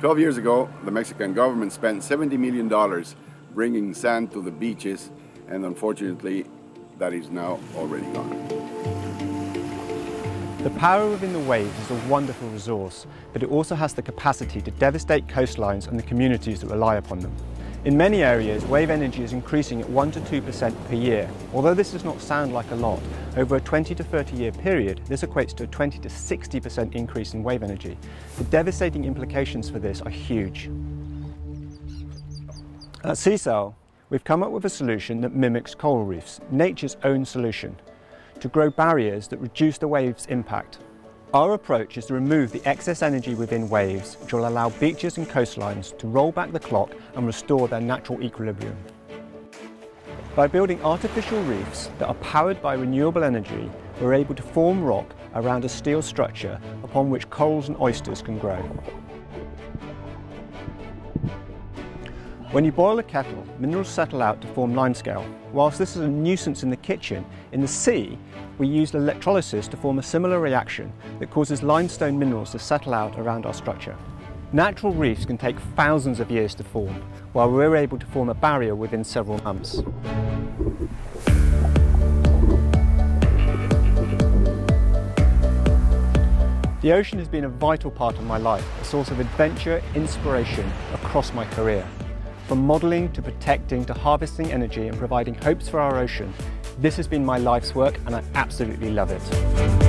12 years ago, the Mexican government spent $70 million bringing sand to the beaches, and unfortunately, that is now already gone. The power within the waves is a wonderful resource, but it also has the capacity to devastate coastlines and the communities that rely upon them. In many areas, wave energy is increasing at 1 to 2% per year. Although this does not sound like a lot, over a 20 to 30-year period, this equates to a 20 to 60% increase in wave energy. The devastating implications for this are huge. At C-Cell, we've come up with a solution that mimics coral reefs, nature's own solution, to grow barriers that reduce the wave's impact. Our approach is to remove the excess energy within waves, which will allow beaches and coastlines to roll back the clock and restore their natural equilibrium. By building artificial reefs that are powered by renewable energy, we're able to form rock around a steel structure upon which corals and oysters can grow. When you boil a kettle, minerals settle out to form limescale. Whilst this is a nuisance in the kitchen, in the sea, we used electrolysis to form a similar reaction that causes limestone minerals to settle out around our structure. Natural reefs can take thousands of years to form, while we're able to form a barrier within several months. The ocean has been a vital part of my life, a source of adventure, inspiration across my career. From modelling to protecting to harvesting energy and providing hopes for our ocean, this has been my life's work and I absolutely love it.